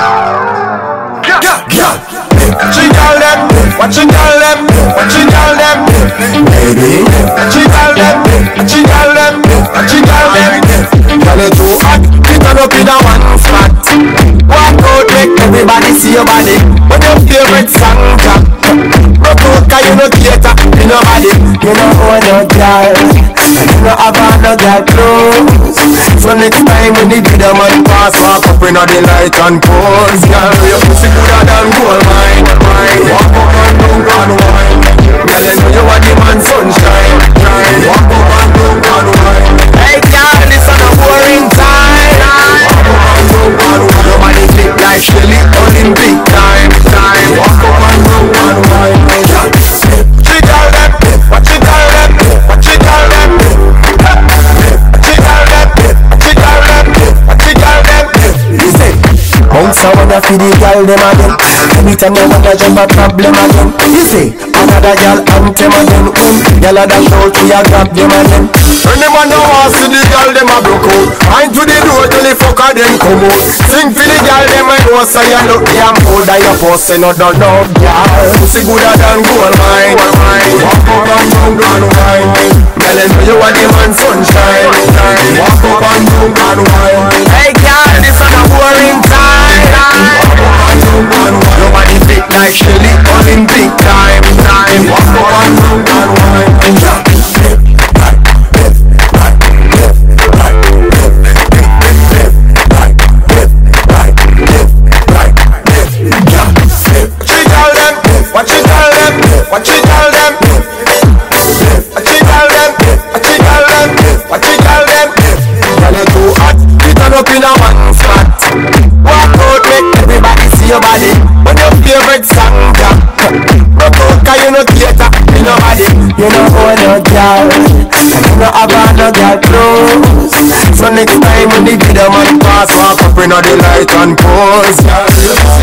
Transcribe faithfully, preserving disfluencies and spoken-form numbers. She call them, what she call them, what she call them, baby. She call them, she call them, what she call them. Girl, you too hot, get on up in a one spot. Walk out, make everybody see your body. What your favorite song drop? Rock out 'cause you no cater to nobody. You no own no girl, you no have no girl clothes. So next time when the video man pass, walk up in a the light and pose, girl. Your pussy gooder than gold mine. Walk up and down and wine, girl, I know you are the man sunshine. Walk up and down and wine, hey girl, this is a boring time. Walk up and down and wine, your body thick like Shelly on in big time. Walk up and down and wine, hey girl. She tell them, what she tell them, what she tell them, she tell them, she tell them, she tell them. Listen, bounce I wanna feed the girl them again. Anytime you wanna jump a problem again. You see, another girl anthem again. When girl a dash out, we a grab them again. When them a now a see the girl, them a block out. Mind to the door till the fucker them come out. Sing for the girl, them a know say you look damn old and your pussy no done up, girl. Pussy gooder than gold mine. Walk up and down and wine, girl, I know you are the man sunshine. Walk up and down and wine, hey girl, this is a boring time. Walk up and down and wine. Nobody fit like Shelly on in big time. Time walk up and down and wine. Left, right, left, right, left, right, left, left, left, right, left, right, left, right. She tell them, what she tell them, what she tell them, what she tell them, what she tell them, what she tell them. Girl, you too hot, you turn up in a one spot. Walk out, make everybody see your body. Favorite song, girl. Rock out 'cause you no cater to nobody. You no own no girl, you no have no girl clothes. So next time when the video man pass, walk up in the light and pose, girl.